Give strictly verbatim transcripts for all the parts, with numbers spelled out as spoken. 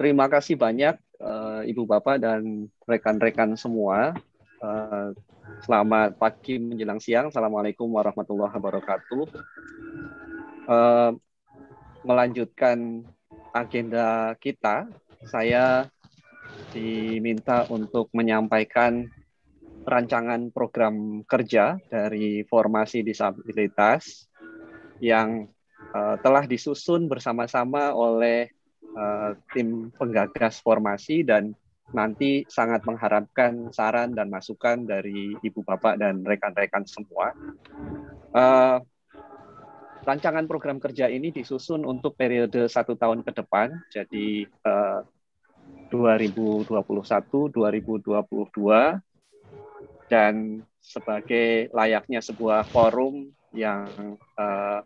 Terima kasih banyak uh, Ibu Bapak dan rekan-rekan semua. Uh, selamat pagi menjelang siang. Assalamualaikum warahmatullahi wabarakatuh. Uh, melanjutkan agenda kita, saya diminta untuk menyampaikan rancangan program kerja dari Formasi Disabilitas yang uh, telah disusun bersama-sama oleh uh, tim penggagas formasi, dan nanti sangat mengharapkan saran dan masukan dari Ibu Bapak dan rekan-rekan semua. Uh, rancangan program kerja ini disusun untuk periode satu tahun ke depan, jadi uh, dua ribu dua puluh satu sampai dua ribu dua puluh dua, dan sebagai layaknya sebuah forum yang uh,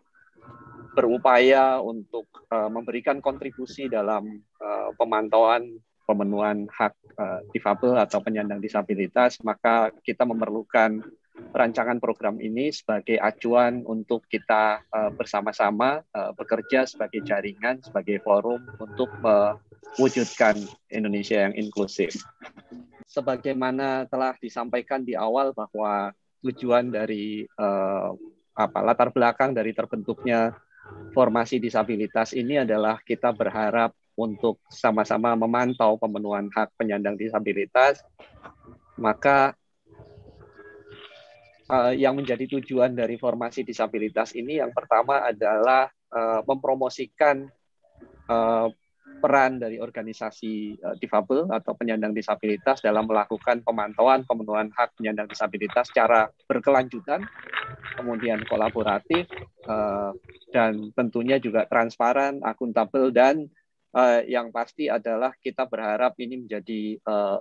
berupaya untuk uh, memberikan kontribusi dalam uh, pemantauan pemenuhan hak uh, difabel atau penyandang disabilitas, maka kita memerlukan rancangan program ini sebagai acuan untuk kita uh, bersama-sama uh, bekerja sebagai jaringan, sebagai forum untuk mewujudkan Indonesia yang inklusif. Sebagaimana telah disampaikan di awal bahwa tujuan dari eh, apa latar belakang dari terbentuknya Formasi Disabilitas ini adalah kita berharap untuk sama-sama memantau pemenuhan hak penyandang disabilitas. Maka eh, yang menjadi tujuan dari Formasi Disabilitas ini yang pertama adalah eh, mempromosikan eh, peran dari organisasi difabel atau penyandang disabilitas dalam melakukan pemantauan pemenuhan hak penyandang disabilitas secara berkelanjutan, kemudian kolaboratif, dan tentunya juga transparan, akuntabel, dan yang pasti adalah kita berharap ini menjadi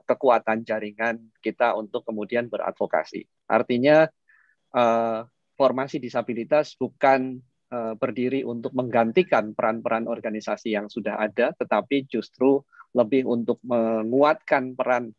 kekuatan jaringan kita untuk kemudian beradvokasi. Artinya Formasi Disabilitas bukan berdiri untuk menggantikan peran-peran organisasi yang sudah ada, tetapi justru lebih untuk menguatkan peran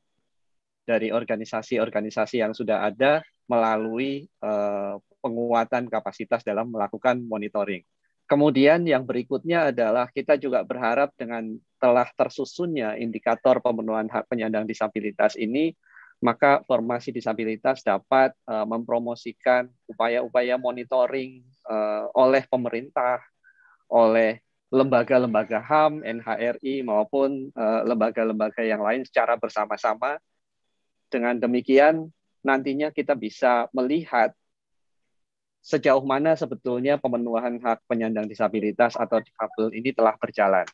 dari organisasi-organisasi yang sudah ada melalui uh, penguatan kapasitas dalam melakukan monitoring. Kemudian yang berikutnya adalah kita juga berharap dengan telah tersusunnya indikator pemenuhan hak penyandang disabilitas ini, maka Formasi Disabilitas dapat uh, mempromosikan upaya-upaya monitoring uh, oleh pemerintah, oleh lembaga-lembaga H A M, N H R I, maupun lembaga-lembaga uh, yang lain secara bersama-sama. Dengan demikian, nantinya kita bisa melihat sejauh mana sebetulnya pemenuhan hak penyandang disabilitas atau difabel ini telah berjalan.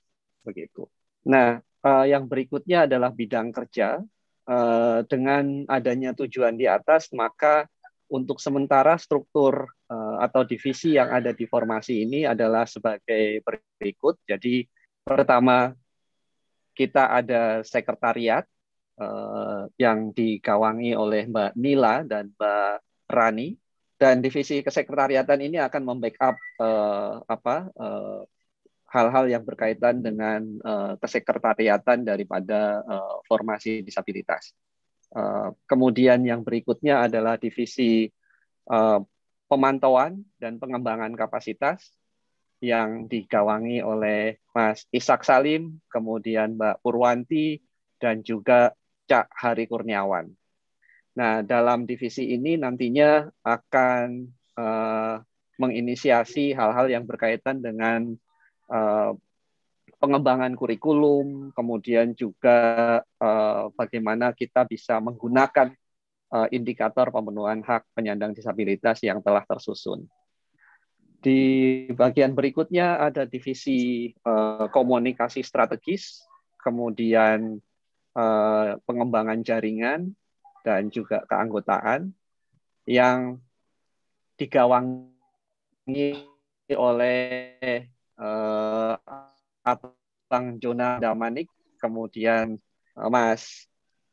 Begitu. Nah, uh, yang berikutnya adalah bidang kerja. Uh, dengan adanya tujuan di atas, maka untuk sementara struktur uh, atau divisi yang ada di formasi ini adalah sebagai berikut. Jadi pertama kita ada sekretariat uh, yang digawangi oleh Mbak Nila dan Mbak Rani, dan divisi kesekretariatan ini akan membackup uh, apa uh, hal-hal yang berkaitan dengan uh, kesekretariatan daripada uh, formasi disabilitas. Uh, kemudian yang berikutnya adalah divisi uh, pemantauan dan pengembangan kapasitas yang digawangi oleh Mas Ishak Salim, kemudian Mbak Purwanti, dan juga Cak Hari Kurniawan. Nah, dalam divisi ini nantinya akan uh, menginisiasi hal-hal yang berkaitan dengan Uh, pengembangan kurikulum, kemudian juga uh, bagaimana kita bisa menggunakan uh, indikator pemenuhan hak penyandang disabilitas yang telah tersusun. Di bagian berikutnya ada divisi uh, komunikasi strategis, kemudian uh, pengembangan jaringan, dan juga keanggotaan yang digawangi oleh Uh, Abang Jonna Damanik, kemudian uh, Mas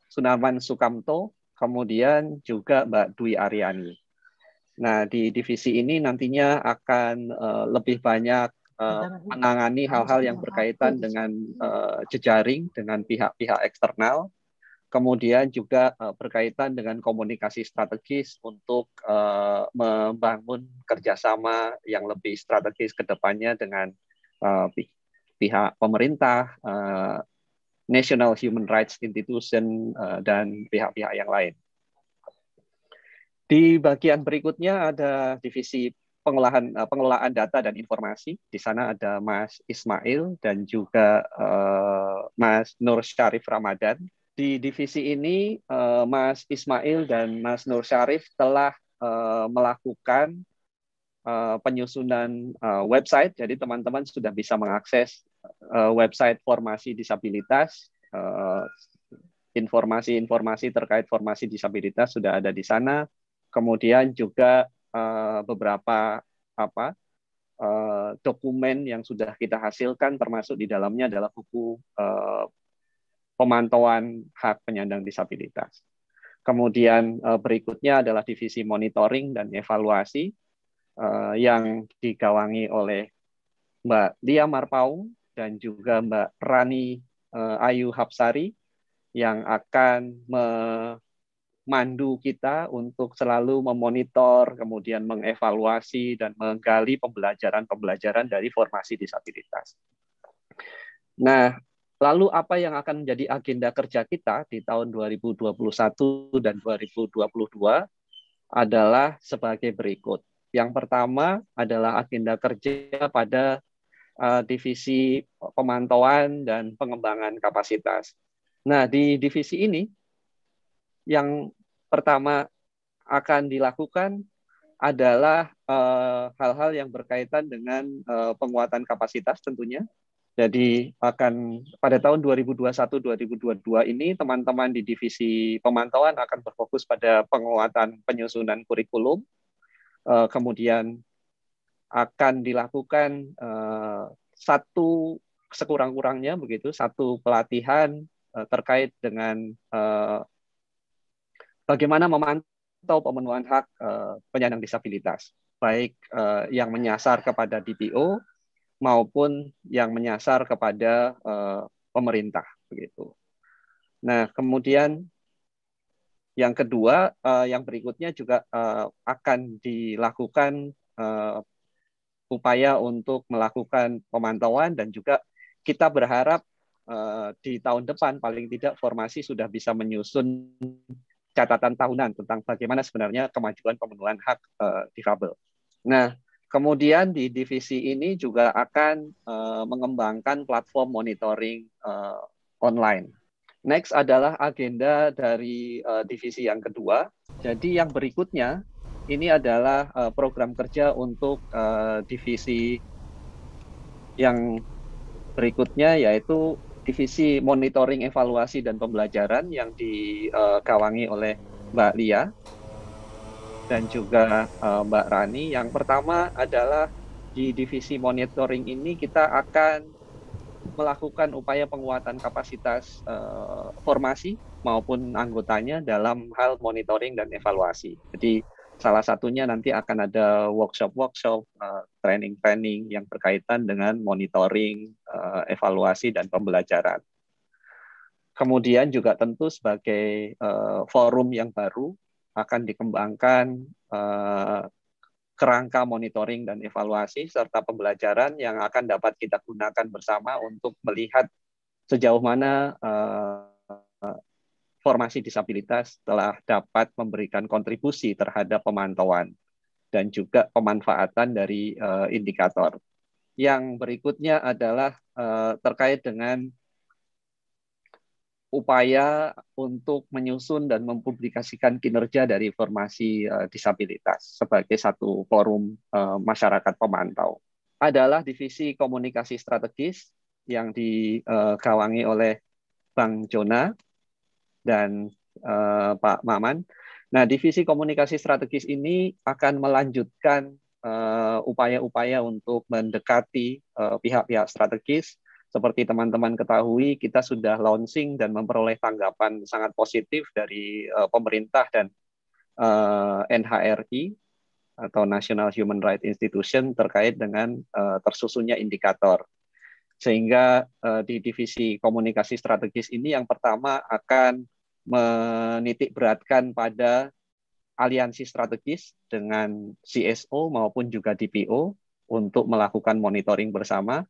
Sunarman Sukamto, kemudian juga Mbak Dwi Ariani. Nah, di divisi ini nantinya akan uh, lebih banyak uh, menangani hal-hal yang berkaitan dengan uh, jejaring dengan pihak-pihak eksternal, kemudian juga uh, berkaitan dengan komunikasi strategis untuk uh, membangun kerjasama yang lebih strategis ke depannya dengan uh, pihak pemerintah, uh, national human rights institution uh, dan pihak-pihak yang lain. Di bagian berikutnya ada divisi pengelolaan, pengelolaan data dan informasi. Di sana ada Mas Ismail dan juga uh, Mas Nur Syarif Ramadhan. Di divisi ini uh, Mas Ismail dan Mas Nur Syarif telah uh, melakukan uh, penyusunan uh, website. Jadi teman-teman sudah bisa mengakses uh, website Formasi Disabilitas. Uh, informasi-informasi terkait formasi disabilitas sudah ada di sana. Kemudian juga uh, beberapa apa uh, dokumen yang sudah kita hasilkan, termasuk di dalamnya adalah buku uh, pemantauan hak penyandang disabilitas. Kemudian uh, berikutnya adalah divisi monitoring dan evaluasi uh, yang digawangi oleh Mbak Lia Marpaung dan juga Mbak Rani uh, Ayu Hapsari yang akan me mandu kita untuk selalu memonitor, kemudian mengevaluasi, dan menggali pembelajaran-pembelajaran dari formasi disabilitas. Nah, lalu apa yang akan menjadi agenda kerja kita di tahun dua ribu dua puluh satu dan dua ribu dua puluh dua adalah sebagai berikut. Yang pertama adalah agenda kerja pada uh, divisi pemantauan dan pengembangan kapasitas. Nah, di divisi ini, yang pertama akan dilakukan adalah hal-hal yang berkaitan dengan uh, penguatan kapasitas tentunya. Jadi akan pada tahun dua ribu dua puluh satu dua ribu dua puluh dua ini teman-teman di divisi pemantauan akan berfokus pada penguatan penyusunan kurikulum. Uh, kemudian akan dilakukan uh, satu sekurang-kurangnya begitu satu pelatihan uh, terkait dengan uh, bagaimana memantau pemenuhan hak uh, penyandang disabilitas, baik uh, yang menyasar kepada D P O maupun yang menyasar kepada uh, pemerintah, begitu. Nah, kemudian yang kedua, uh, yang berikutnya juga uh, akan dilakukan uh, upaya untuk melakukan pemantauan dan juga kita berharap uh, di tahun depan paling tidak formasi sudah bisa menyusun catatan tahunan tentang bagaimana sebenarnya kemajuan pemenuhan hak uh, difabel. Nah, kemudian di divisi ini juga akan uh, mengembangkan platform monitoring uh, online. Next adalah agenda dari uh, divisi yang kedua. Jadi yang berikutnya ini adalah uh, program kerja untuk uh, divisi yang berikutnya, yaitu divisi monitoring, evaluasi, dan pembelajaran yang digawangi oleh Mbak Lia dan juga Mbak Rani. Yang pertama adalah di divisi monitoring ini kita akan melakukan upaya penguatan kapasitas eh, formasi maupun anggotanya dalam hal monitoring dan evaluasi. Jadi salah satunya nanti akan ada workshop-workshop, uh, training-training yang berkaitan dengan monitoring, uh, evaluasi, dan pembelajaran. Kemudian juga tentu sebagai uh, forum yang baru akan dikembangkan uh, kerangka monitoring dan evaluasi serta pembelajaran yang akan dapat kita gunakan bersama untuk melihat sejauh mana uh, formasi disabilitas telah dapat memberikan kontribusi terhadap pemantauan dan juga pemanfaatan dari uh, indikator. Yang berikutnya adalah uh, terkait dengan upaya untuk menyusun dan mempublikasikan kinerja dari formasi uh, disabilitas sebagai satu forum uh, masyarakat pemantau. Adalah divisi komunikasi strategis yang digawangi oleh Bang Jonna dan uh, Pak Maman. Nah, divisi komunikasi strategis ini akan melanjutkan upaya-upaya uh, untuk mendekati pihak-pihak uh, strategis. Seperti teman-teman ketahui, kita sudah launching dan memperoleh tanggapan sangat positif dari uh, pemerintah dan uh, N H R I atau National Human Rights Institution terkait dengan uh, tersusunnya indikator. Sehingga uh, di divisi komunikasi strategis ini yang pertama akan menitikberatkan pada aliansi strategis dengan C S O maupun juga D P O untuk melakukan monitoring bersama.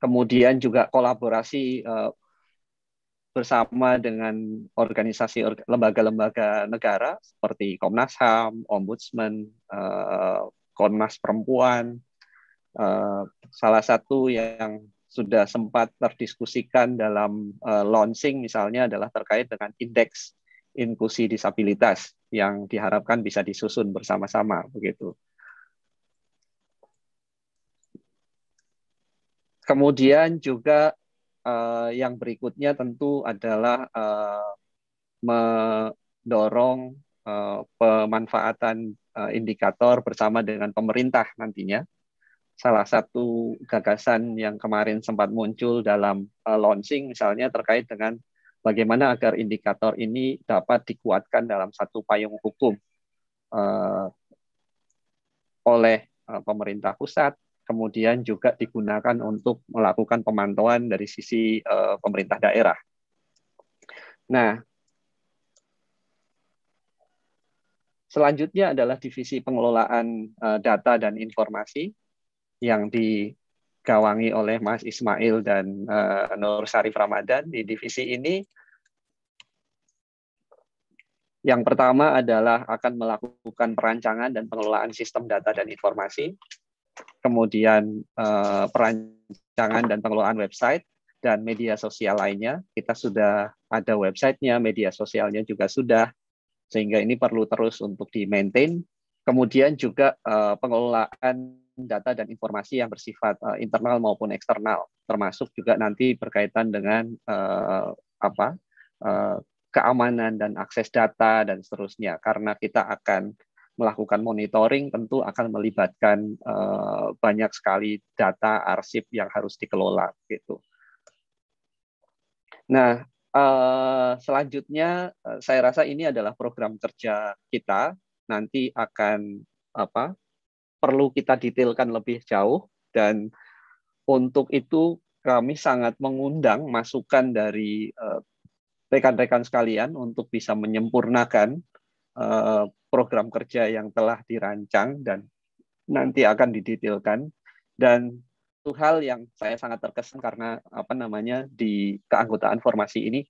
kemudian juga kolaborasi uh, bersama dengan organisasi lembaga-lembaga negara seperti Komnas H A M, Ombudsman, uh, Komnas Perempuan. Uh, salah satu yang sudah sempat terdiskusikan dalam uh, launching misalnya adalah terkait dengan indeks inklusi disabilitas yang diharapkan bisa disusun bersama-sama begitu. Kemudian juga Uh, yang berikutnya tentu adalah uh, mendorong uh, pemanfaatan uh, indikator bersama dengan pemerintah nantinya. Salah satu gagasan yang kemarin sempat muncul dalam uh, launching misalnya terkait dengan bagaimana agar indikator ini dapat dikuatkan dalam satu payung hukum uh, oleh uh, pemerintah pusat, kemudian juga digunakan untuk melakukan pemantauan dari sisi uh, pemerintah daerah. Nah, selanjutnya adalah divisi pengelolaan uh, data dan informasi yang digawangi oleh Mas Ismail dan uh, Nur Syarif Ramadhan. Di divisi ini, yang pertama adalah akan melakukan perancangan dan pengelolaan sistem data dan informasi, kemudian eh, perancangan dan pengelolaan website dan media sosial lainnya. Kita sudah ada websitenya, media sosialnya juga sudah, sehingga ini perlu terus untuk di-maintain. Kemudian juga eh, pengelolaan data dan informasi yang bersifat eh, internal maupun eksternal, termasuk juga nanti berkaitan dengan eh, apa eh, keamanan dan akses data dan seterusnya, karena kita akan melakukan monitoring, tentu akan melibatkan uh, banyak sekali data arsip yang harus dikelola gitu. Nah, uh, selanjutnya uh, saya rasa ini adalah program kerja kita, nanti akan apa? Perlu kita detailkan lebih jauh, dan untuk itu kami sangat mengundang masukan dari rekan-rekan uh, sekalian untuk bisa menyempurnakan uh, program kerja yang telah dirancang dan nanti akan didetailkan. Dan itu hal yang saya sangat terkesan karena apa namanya di keanggotaan formasi ini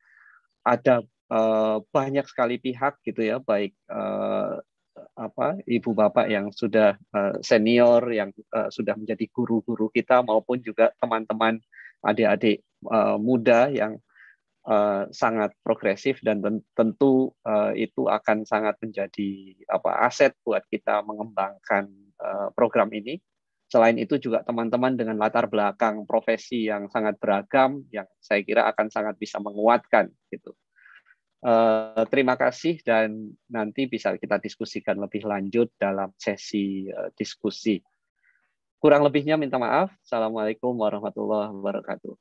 ada eh, banyak sekali pihak gitu ya, baik eh, apa ibu bapak yang sudah eh, senior yang eh, sudah menjadi guru-guru kita maupun juga teman-teman adik-adik eh, muda yang Uh, sangat progresif, dan tentu uh, itu akan sangat menjadi apa aset buat kita mengembangkan uh, program ini. Selain itu juga teman-teman dengan latar belakang profesi yang sangat beragam yang saya kira akan sangat bisa menguatkan gitu. Uh, terima kasih, dan nanti bisa kita diskusikan lebih lanjut dalam sesi uh, diskusi. Kurang lebihnya minta maaf. Assalamualaikum warahmatullahi wabarakatuh.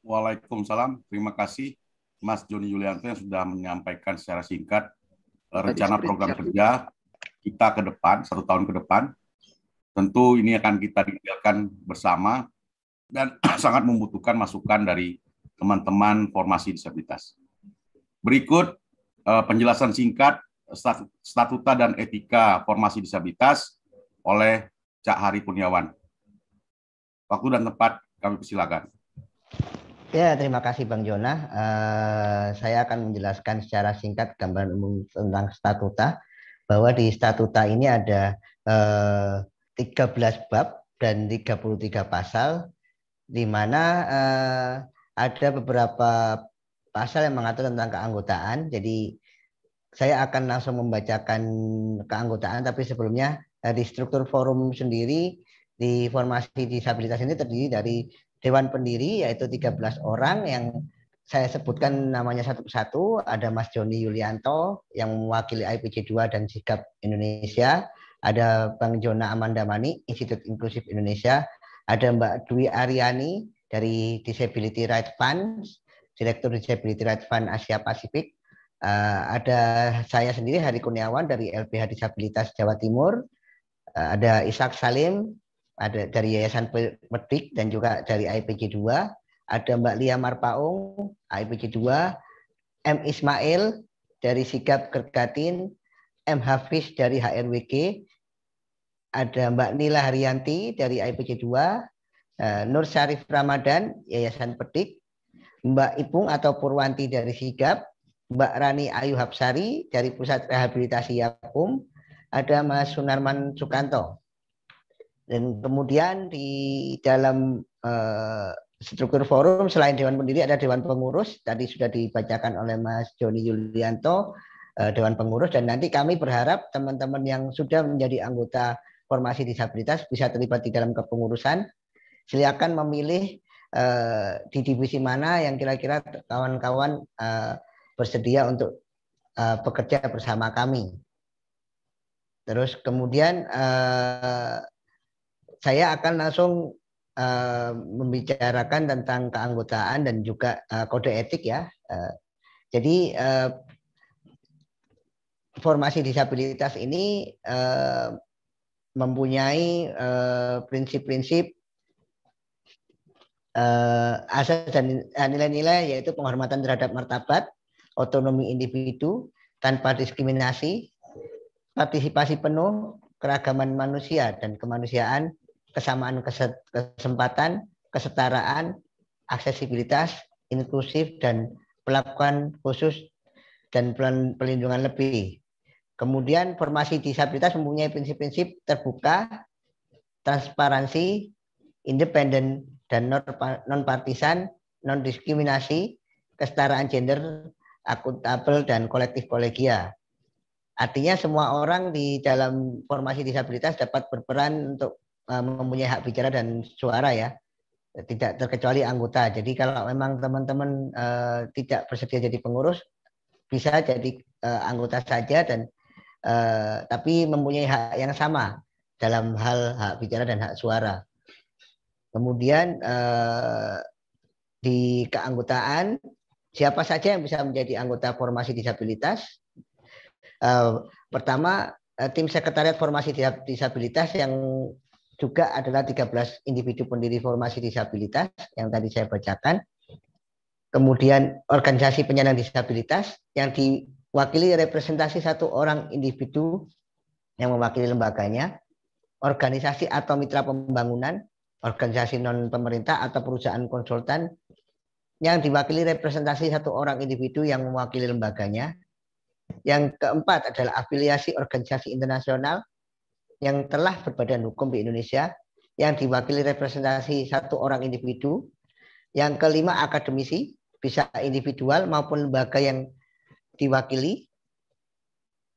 Waalaikumsalam. Terima kasih Mas Joni Yulianto yang sudah menyampaikan secara singkat rencana program kerja kita ke depan, satu tahun ke depan. Tentu ini akan kita detailkan bersama dan sangat membutuhkan masukan dari teman-teman formasi disabilitas. Berikut penjelasan singkat statuta dan etika formasi disabilitas oleh Cak Hari Kurniawan. Waktu dan tempat kami persilakan. Ya, terima kasih Bang Jona. Uh, saya akan menjelaskan secara singkat gambaran umum tentang statuta, bahwa di statuta ini ada uh, tiga belas bab dan tiga puluh tiga pasal, di mana uh, ada beberapa pasal yang mengatur tentang keanggotaan. Jadi saya akan langsung membacakan keanggotaan, tapi sebelumnya uh, di struktur forum sendiri di formasi disabilitas ini terdiri dari Dewan Pendiri, yaitu tiga belas orang yang saya sebutkan namanya satu persatu. Ada Mas Joni Yulianto yang mewakili I P C dua dan Sikap Indonesia, ada Bang Jonna Damanik, Institut Inklusif Indonesia, ada Mbak Dwi Ariani dari Disability Rights Fund, Direktur Disability Rights Fund Asia Pasifik, uh, ada saya sendiri Hari Kurniawan dari L P H Disabilitas Jawa Timur, uh, ada Ishak Salim, ada dari Yayasan Petik dan juga dari I P G dua, ada Mbak Lia Marpaung, I P G dua, M. Ismail dari SIGAP Kergatin, M. Hafiz dari H R W K, ada Mbak Nila Haryanti dari I P G dua, Nur Syarif Ramadhan, Yayasan Petik, Mbak Ipung atau Purwanti dari SIGAP, Mbak Rani Ayu Hapsari dari Pusat Rehabilitasi Yakum, ada Mas Sunarman Sukanto. Dan kemudian di dalam eh, struktur forum selain Dewan Pendiri ada Dewan Pengurus, tadi sudah dibacakan oleh Mas Joni Yulianto, eh, Dewan Pengurus, dan nanti kami berharap teman-teman yang sudah menjadi anggota Formasi Disabilitas bisa terlibat di dalam kepengurusan. Silakan memilih eh, di divisi mana yang kira-kira kawan-kawan eh, bersedia untuk eh, bekerja bersama kami. Terus kemudian eh, saya akan langsung eh, membicarakan tentang keanggotaan dan juga eh, kode etik ya. Eh, jadi eh, Formasi Disabilitas ini eh, mempunyai prinsip-prinsip eh, Uh, asas dan nilai-nilai, yaitu penghormatan terhadap martabat, otonomi individu tanpa diskriminasi, partisipasi penuh, keragaman manusia dan kemanusiaan, kesamaan kesempatan, kesetaraan, aksesibilitas, inklusif dan perlakuan khusus dan pelindungan lebih. Kemudian Formasi Disabilitas mempunyai prinsip-prinsip terbuka, transparansi, independen dan non-partisan, non-diskriminasi, kesetaraan gender, akuntabel, dan kolektif kolegia. Artinya semua orang di dalam Formasi Disabilitas dapat berperan untuk mempunyai hak bicara dan suara ya, tidak terkecuali anggota. Jadi kalau memang teman-teman uh, tidak bersedia jadi pengurus, bisa jadi uh, anggota saja, dan uh, tapi mempunyai hak yang sama dalam hal hak bicara dan hak suara. Kemudian eh, di keanggotaan, siapa saja yang bisa menjadi anggota Formasi Disabilitas. Eh, pertama, eh, tim sekretariat Formasi Disabilitas yang juga adalah tiga belas individu pendiri Formasi Disabilitas yang tadi saya bacakan. Kemudian organisasi penyandang disabilitas yang diwakili representasi satu orang individu yang mewakili lembaganya, organisasi atau mitra pembangunan, organisasi non pemerintah atau perusahaan konsultan yang diwakili representasi satu orang individu yang mewakili lembaganya. Yang keempat adalah afiliasi organisasi internasional yang telah berbadan hukum di Indonesia yang diwakili representasi satu orang individu. Yang kelima akademisi, bisa individual maupun lembaga yang diwakili.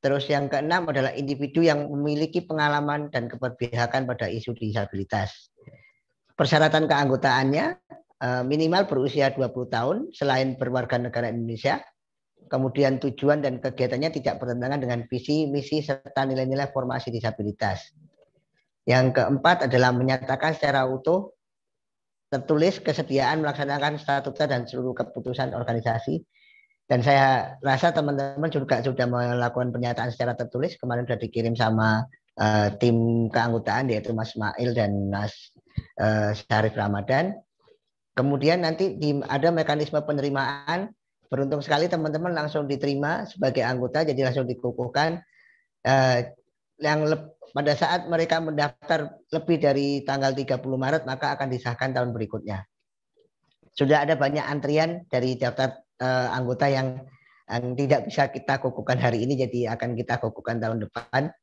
Terus yang keenam adalah individu yang memiliki pengalaman dan keberpihakan pada isu disabilitas. Persyaratan keanggotaannya minimal berusia dua puluh tahun selain berwarga negara Indonesia. Kemudian tujuan dan kegiatannya tidak bertentangan dengan visi, misi, serta nilai-nilai Formasi Disabilitas. Yang keempat adalah menyatakan secara utuh tertulis kesediaan melaksanakan statuta dan seluruh keputusan organisasi. Dan saya rasa teman-teman juga sudah melakukan pernyataan secara tertulis. Kemarin sudah dikirim sama uh, tim keanggotaan, yaitu Mas Ismail dan Mas Uh, Syarif Ramadhan. Kemudian nanti di, ada mekanisme penerimaan. Beruntung sekali teman-teman langsung diterima sebagai anggota, jadi langsung dikukuhkan. Uh, yang pada saat mereka mendaftar lebih dari tanggal tiga puluh Maret, maka akan disahkan tahun berikutnya. Sudah ada banyak antrian dari daftar uh, anggota yang, yang tidak bisa kita kukuhkan hari ini, jadi akan kita kukuhkan tahun depan.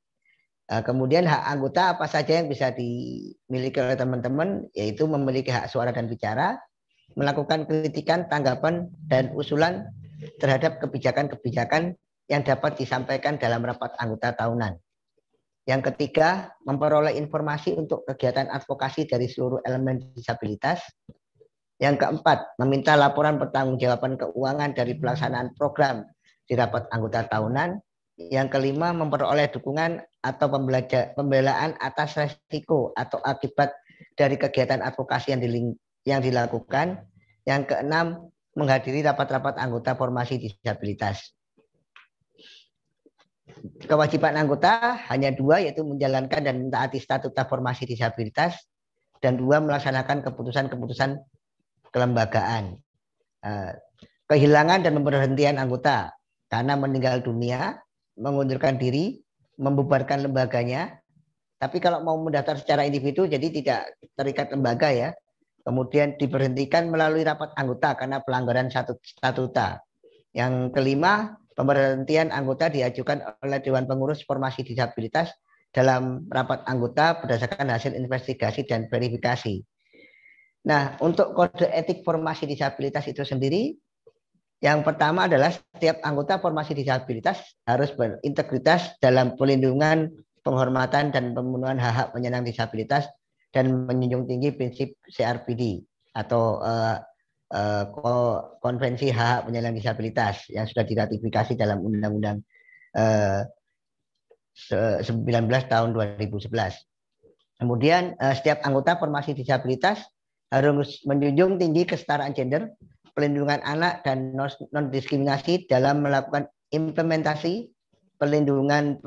Kemudian hak anggota apa saja yang bisa dimiliki oleh teman-teman, yaitu memiliki hak suara dan bicara, melakukan kritikan, tanggapan, dan usulan terhadap kebijakan-kebijakan yang dapat disampaikan dalam rapat anggota tahunan. Yang ketiga, memperoleh informasi untuk kegiatan advokasi dari seluruh elemen disabilitas. Yang keempat, meminta laporan pertanggungjawaban keuangan dari pelaksanaan program di rapat anggota tahunan. Yang kelima, memperoleh dukungan atau pembelaan atas resiko atau akibat dari kegiatan advokasi yang, yang dilakukan. Yang keenam, menghadiri rapat-rapat anggota Formasi Disabilitas. Kewajiban anggota hanya dua, yaitu menjalankan dan mentaati statuta Formasi Disabilitas, dan dua, melaksanakan keputusan-keputusan kelembagaan. Kehilangan dan pemberhentian anggota karena meninggal dunia, mengundurkan diri, membubarkan lembaganya. Tapi kalau mau mendaftar secara individu, jadi tidak terikat lembaga ya. kemudian diberhentikan melalui rapat anggota karena pelanggaran statuta. Yang kelima, pemberhentian anggota diajukan oleh Dewan Pengurus Formasi Disabilitas dalam rapat anggota berdasarkan hasil investigasi dan verifikasi. Nah, untuk kode etik formasi disabilitas itu sendiri, yang pertama adalah setiap anggota formasi disabilitas harus berintegritas dalam pelindungan, penghormatan, dan pemenuhan hak-hak penyandang disabilitas dan menjunjung tinggi prinsip C R P D atau uh, uh, Konvensi Hak-Hak Penyandang Disabilitas yang sudah diratifikasi dalam Undang-Undang uh, sembilan belas tahun dua ribu sebelas. Kemudian uh, setiap anggota formasi disabilitas harus menjunjung tinggi kesetaraan gender, pelindungan anak, dan non-diskriminasi dalam melakukan implementasi pelindungan,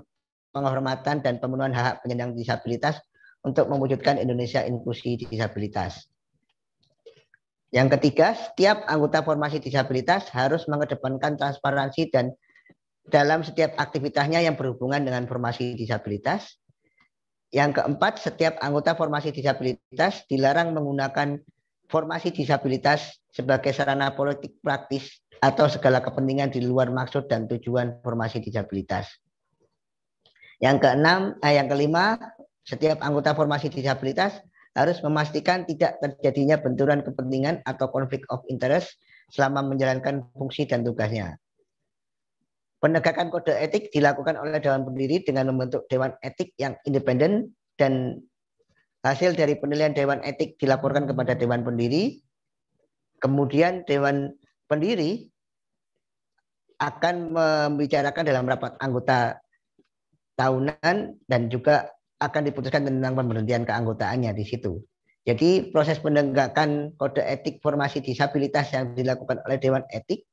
penghormatan, dan pemenuhan hak penyandang disabilitas untuk mewujudkan Indonesia inklusi disabilitas. Yang ketiga, setiap anggota formasi disabilitas harus mengedepankan transparansi dan dalam setiap aktivitasnya yang berhubungan dengan formasi disabilitas. Yang keempat, setiap anggota formasi disabilitas dilarang menggunakan formasi disabilitas sebagai sarana politik praktis atau segala kepentingan di luar maksud dan tujuan formasi disabilitas. Yang keenam, eh, yang kelima, setiap anggota formasi disabilitas harus memastikan tidak terjadinya benturan kepentingan atau konflik of interest selama menjalankan fungsi dan tugasnya. Penegakan kode etik dilakukan oleh Dewan Pendiri dengan membentuk Dewan Etik yang independen, dan hasil dari penilaian Dewan Etik dilaporkan kepada Dewan Pendiri. Kemudian Dewan Pendiri akan membicarakan dalam rapat anggota tahunan dan juga akan diputuskan tentang pemberhentian keanggotaannya di situ. Jadi proses penegakan kode etik formasi disabilitas yang dilakukan oleh Dewan Etik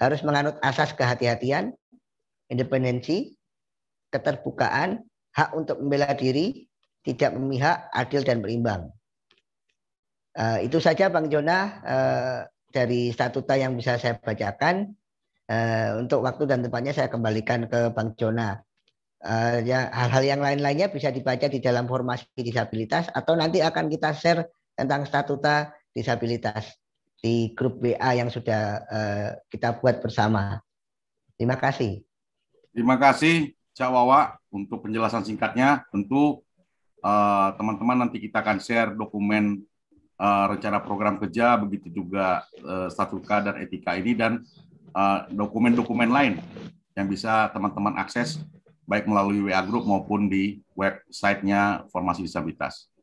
harus menganut asas kehati-hatian, independensi, keterbukaan, hak untuk membela diri, tidak memihak, adil, dan berimbang. Uh, itu saja Bang Jonna uh, dari statuta yang bisa saya bacakan. Uh, untuk waktu dan tempatnya saya kembalikan ke Bang Jonna. Uh, ya, hal-hal yang lain-lainnya bisa dibaca di dalam formasi disabilitas atau nanti akan kita share tentang statuta disabilitas di grup W A yang sudah uh, kita buat bersama. Terima kasih. Terima kasih Cak Wawa untuk penjelasan singkatnya. Tentu teman-teman uh, nanti kita akan share dokumen uh, rencana program kerja, begitu juga uh, statuta dan etika ini, dan dokumen-dokumen uh, lain yang bisa teman-teman akses baik melalui W A Group maupun di websitenya Formasi Disabilitas.